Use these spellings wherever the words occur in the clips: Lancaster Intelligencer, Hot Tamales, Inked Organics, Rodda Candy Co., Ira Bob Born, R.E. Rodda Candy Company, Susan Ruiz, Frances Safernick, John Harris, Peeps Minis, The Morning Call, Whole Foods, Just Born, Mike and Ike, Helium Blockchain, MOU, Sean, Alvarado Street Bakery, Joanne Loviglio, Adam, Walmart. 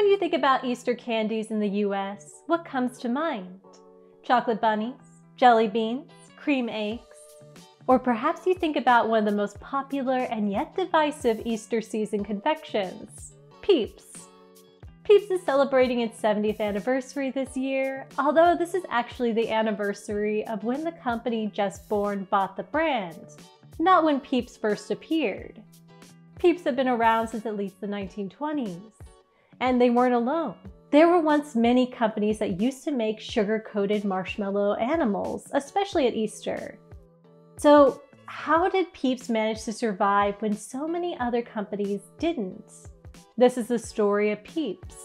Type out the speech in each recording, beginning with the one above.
When you think about Easter candies in the US, what comes to mind? Chocolate bunnies, jelly beans, cream eggs, or perhaps you think about one of the most popular and yet divisive Easter season confections, Peeps. Peeps is celebrating its 70th anniversary this year, although this is actually the anniversary of when the company Just Born bought the brand, not when Peeps first appeared. Peeps have been around since at least the 1920s, and they weren't alone. There were once many companies that used to make sugar-coated marshmallow animals, especially at Easter. So how did Peeps manage to survive when so many other companies didn't? This is the story of Peeps.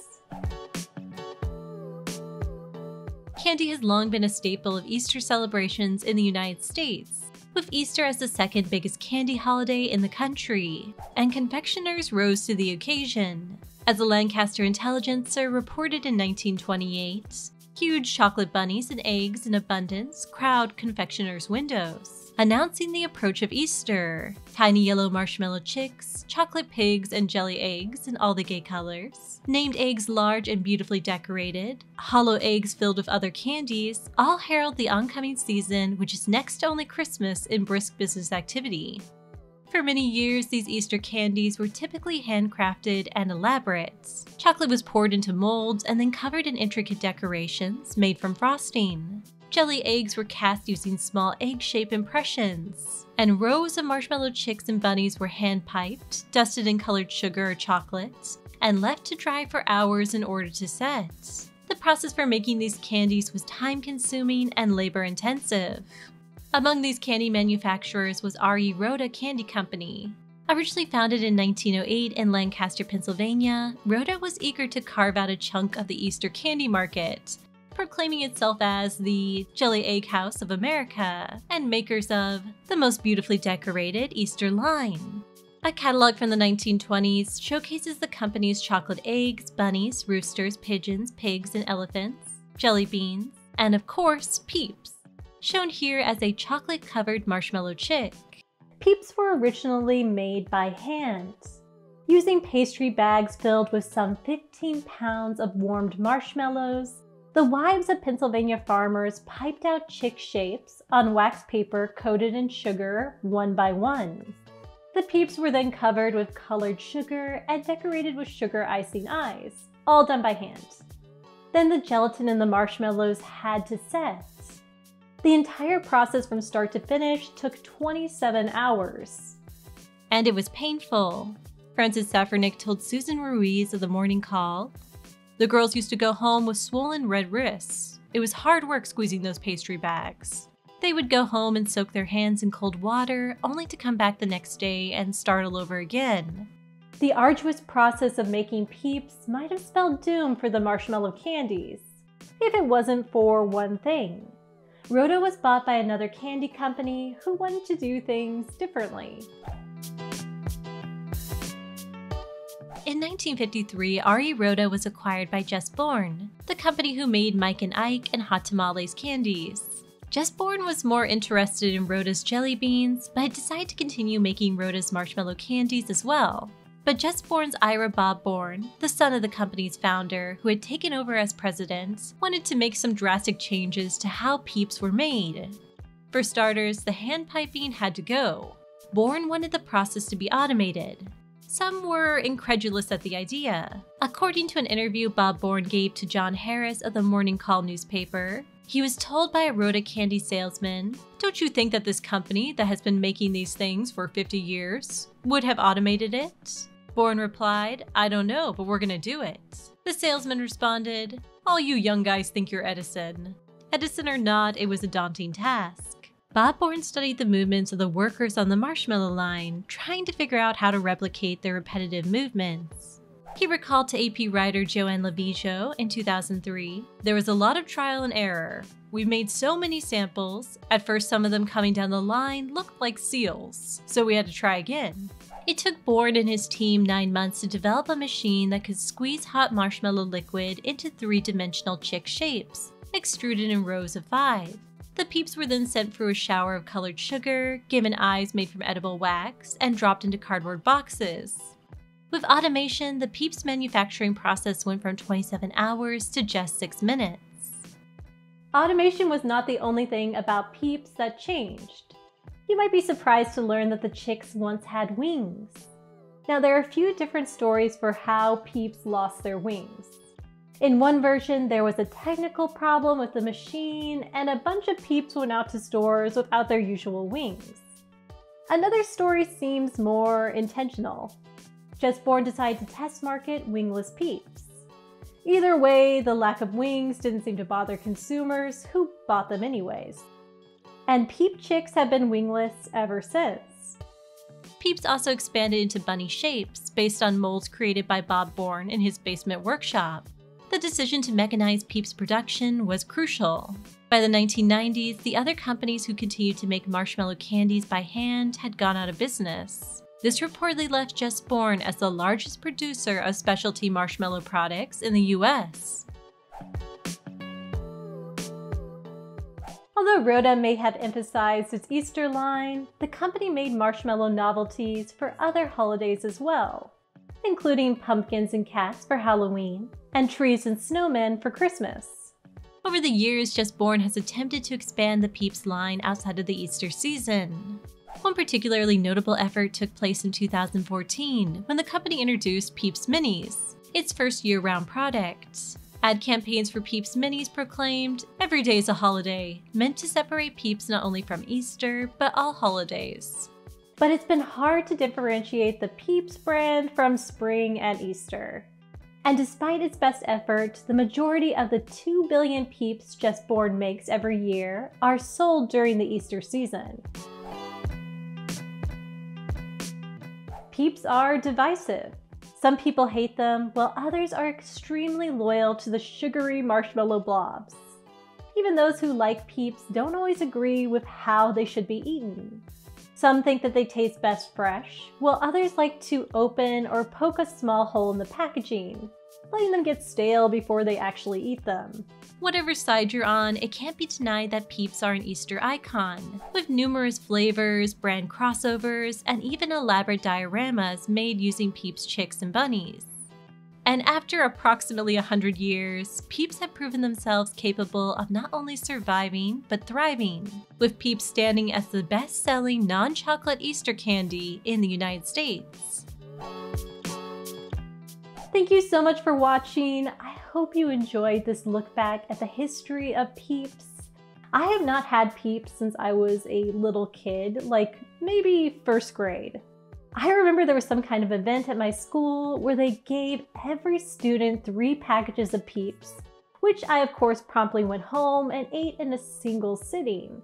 Candy has long been a staple of Easter celebrations in the United States, with Easter as the second biggest candy holiday in the country, and confectioners rose to the occasion. As the Lancaster Intelligencer reported in 1928, huge chocolate bunnies and eggs in abundance crowd confectioners' windows, announcing the approach of Easter. Tiny yellow marshmallow chicks, chocolate pigs, and jelly eggs in all the gay colors, named eggs large and beautifully decorated, hollow eggs filled with other candies, all herald the oncoming season, which is next to only Christmas in brisk business activity. For many years, these Easter candies were typically handcrafted and elaborate. Chocolate was poured into molds and then covered in intricate decorations made from frosting. Jelly eggs were cast using small egg-shaped impressions, and rows of marshmallow chicks and bunnies were hand-piped, dusted in colored sugar or chocolate, and left to dry for hours in order to set. The process for making these candies was time-consuming and labor-intensive. Among these candy manufacturers was R.E. Rodda Candy Company. Originally founded in 1908 in Lancaster, Pennsylvania, Rodda was eager to carve out a chunk of the Easter candy market, proclaiming itself as the Jelly Egg House of America and makers of the most beautifully decorated Easter line. A catalog from the 1920s showcases the company's chocolate eggs, bunnies, roosters, pigeons, pigs, and elephants, jelly beans, and of course, Peeps, shown here as a chocolate-covered marshmallow chick. Peeps were originally made by hand, using pastry bags filled with some 15 pounds of warmed marshmallows. The wives of Pennsylvania farmers piped out chick shapes on wax paper coated in sugar one by one. The Peeps were then covered with colored sugar and decorated with sugar icing eyes, all done by hand. Then the gelatin and the marshmallows had to set. The entire process from start to finish took 27 hours. And it was painful. Frances Safernick told Susan Ruiz of The Morning Call, "The girls used to go home with swollen red wrists. It was hard work squeezing those pastry bags. They would go home and soak their hands in cold water, only to come back the next day and start all over again." The arduous process of making Peeps might have spelled doom for the marshmallow candies, if it wasn't for one thing. Rodda was bought by another candy company who wanted to do things differently. In 1953, R.E. Rodda was acquired by Just Born, the company who made Mike and Ike and Hot Tamales candies. Just Born was more interested in Rodda's jelly beans, but decided to continue making Rodda's marshmallow candies as well. But Just Born's Ira Bob Born, the son of the company's founder, who had taken over as president, wanted to make some drastic changes to how Peeps were made. For starters, the hand piping had to go. Born wanted the process to be automated. Some were incredulous at the idea. According to an interview Bob Born gave to John Harris of the Morning Call newspaper, he was told by a Rodda candy salesman, "Don't you think that this company that has been making these things for 50 years would have automated it?" Born replied, "I don't know, but we're gonna do it." The salesman responded, "All you young guys think you're Edison." Edison or not, it was a daunting task. Bob Born studied the movements of the workers on the marshmallow line, trying to figure out how to replicate their repetitive movements. He recalled to AP writer Joanne Loviglio in 2003, "There was a lot of trial and error. We made so many samples. At first, some of them coming down the line looked like seals, so we had to try again." It took Born and his team 9 months to develop a machine that could squeeze hot marshmallow liquid into three-dimensional chick shapes, extruded in rows of 5. The Peeps were then sent through a shower of colored sugar, given eyes made from edible wax, and dropped into cardboard boxes. With automation, the Peeps manufacturing process went from 27 hours to just 6 minutes. Automation was not the only thing about Peeps that changed. You might be surprised to learn that the chicks once had wings. Now, there are a few different stories for how Peeps lost their wings. In one version, there was a technical problem with the machine and a bunch of Peeps went out to stores without their usual wings. Another story seems more intentional. Just Born decided to test market wingless Peeps. Either way, the lack of wings didn't seem to bother consumers who bought them anyways. And Peep chicks have been wingless ever since. Peeps also expanded into bunny shapes based on molds created by Bob Born in his basement workshop. The decision to mechanize Peeps production was crucial. By the 1990s, the other companies who continued to make marshmallow candies by hand had gone out of business. This reportedly left Just Born as the largest producer of specialty marshmallow products in the US. Although Rodda may have emphasized its Easter line, the company made marshmallow novelties for other holidays as well, including pumpkins and cats for Halloween and trees and snowmen for Christmas. Over the years, Just Born has attempted to expand the Peeps line outside of the Easter season. One particularly notable effort took place in 2014 when the company introduced Peeps Minis, its first year-round product. Ad campaigns for Peeps Minis proclaimed, "Every day is a holiday," meant to separate Peeps not only from Easter, but all holidays. But it's been hard to differentiate the Peeps brand from spring and Easter. And despite its best effort, the majority of the 2 billion Peeps Just Born makes every year are sold during the Easter season. Peeps are divisive. Some people hate them, while others are extremely loyal to the sugary marshmallow blobs. Even those who like Peeps don't always agree with how they should be eaten. Some think that they taste best fresh, while others like to open or poke a small hole in the packaging, letting them get stale before they actually eat them. Whatever side you're on, it can't be denied that Peeps are an Easter icon, with numerous flavors, brand crossovers, and even elaborate dioramas made using Peeps chicks and bunnies. And after approximately 100 years, Peeps have proven themselves capable of not only surviving, but thriving, with Peeps standing as the best-selling non-chocolate Easter candy in the United States. Thank you so much for watching. I hope you enjoyed this look back at the history of Peeps. I have not had Peeps since I was a little kid, like maybe first grade. I remember there was some kind of event at my school where they gave every student 3 packages of Peeps, which I of course promptly went home and ate in a single sitting.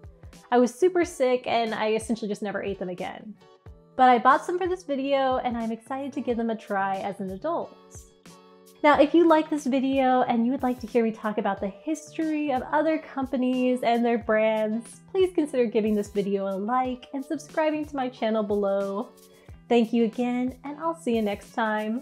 I was super sick and I essentially just never ate them again. But I bought some for this video and I'm excited to give them a try as an adult. Now, if you like this video and you would like to hear me talk about the history of other companies and their brands, please consider giving this video a like and subscribing to my channel below. Thank you again, and I'll see you next time.